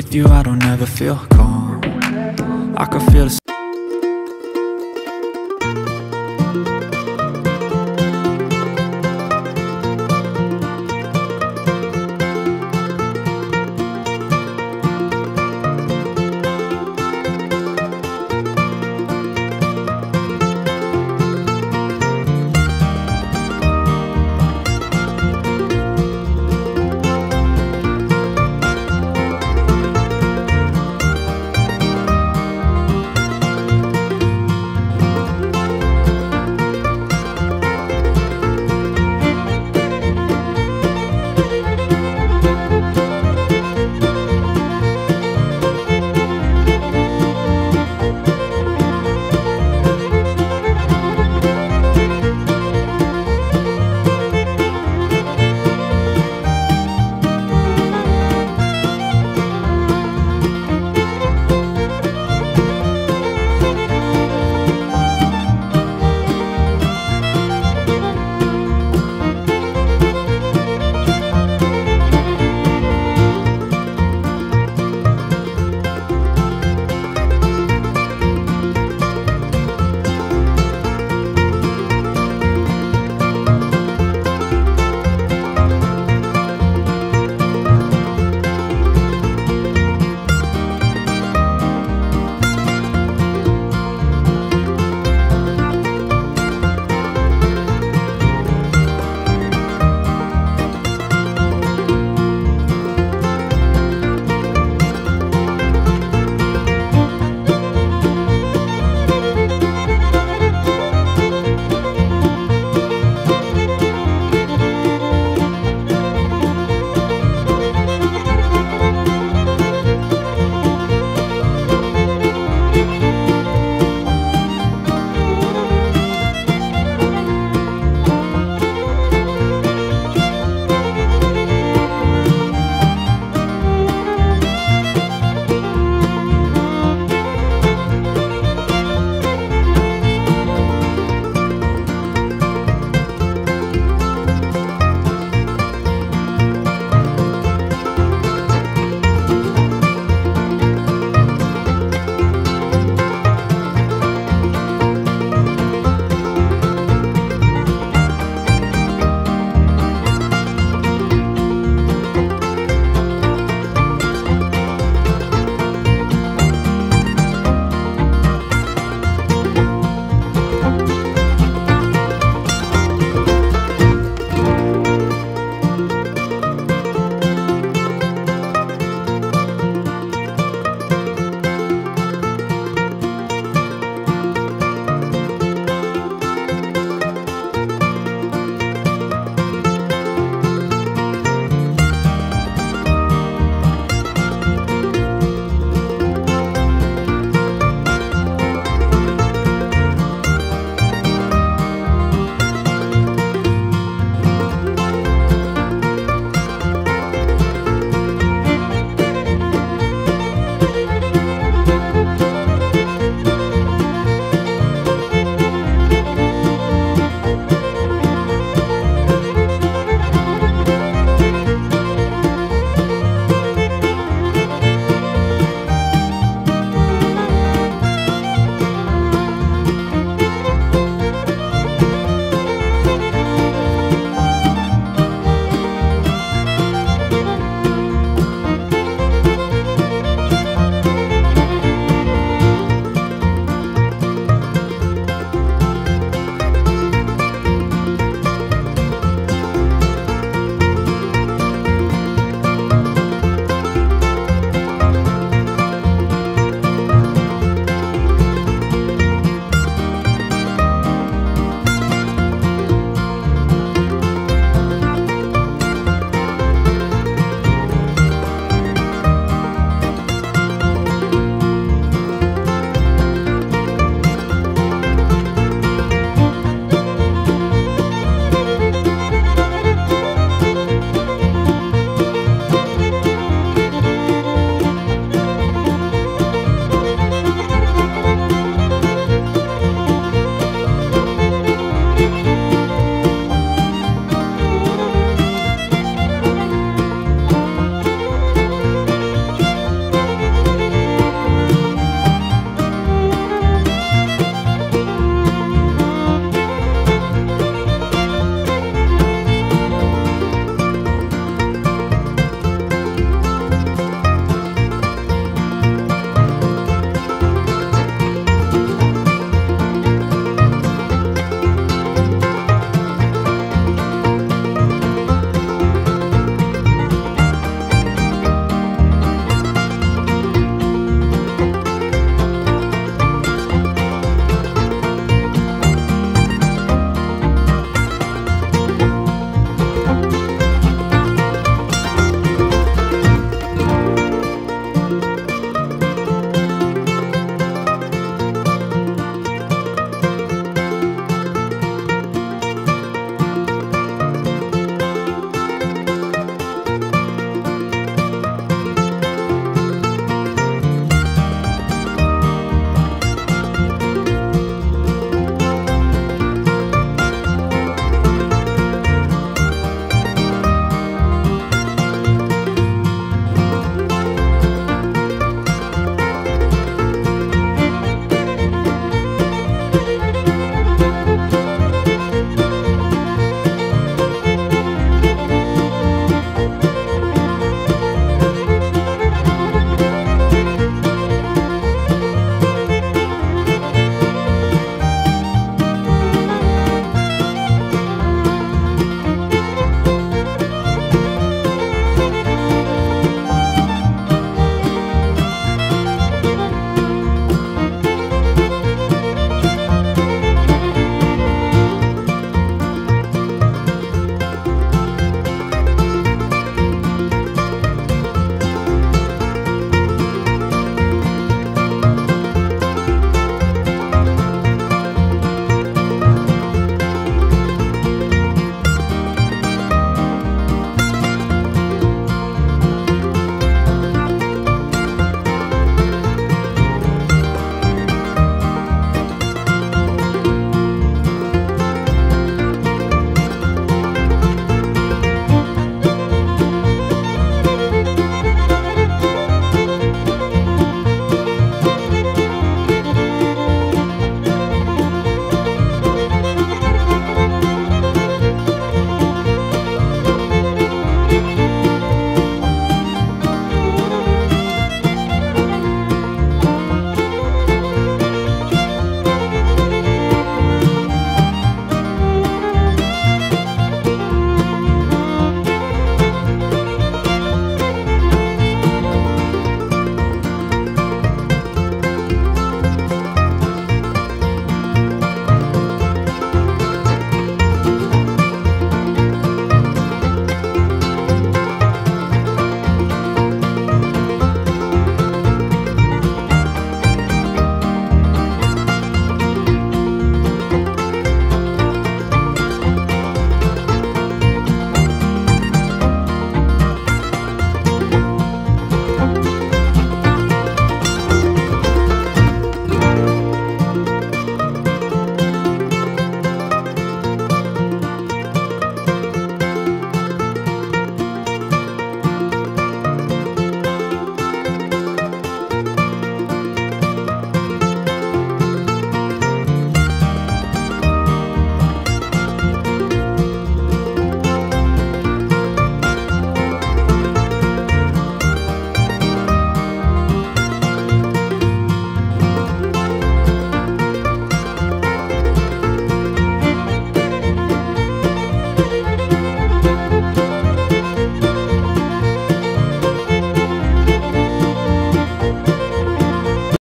With you I don't ever feel calm, I can feel the